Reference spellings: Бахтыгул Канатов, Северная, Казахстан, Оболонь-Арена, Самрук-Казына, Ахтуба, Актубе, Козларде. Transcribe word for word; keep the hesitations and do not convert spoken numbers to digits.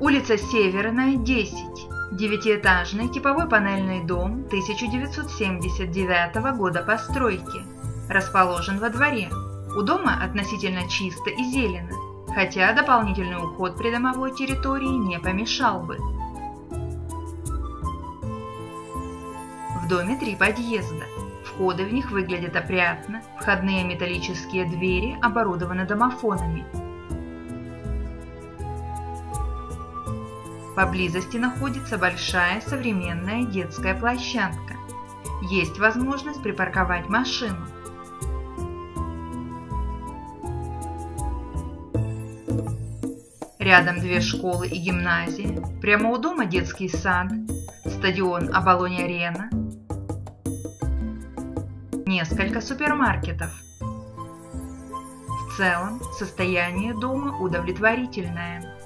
Улица Северная, десять. Девятиэтажный типовой панельный дом тысяча девятьсот семьдесят девятого года постройки. Расположен во дворе. У дома относительно чисто и зелено, хотя дополнительный уход придомовой территории не помешал бы. В доме три подъезда. Входы в них выглядят опрятно, входные металлические двери оборудованы домофонами. Поблизости находится большая современная детская площадка. Есть возможность припарковать машину. Рядом две школы и гимназии, прямо у дома детский сад, стадион Оболонь-Арена, несколько супермаркетов. В целом состояние дома удовлетворительное.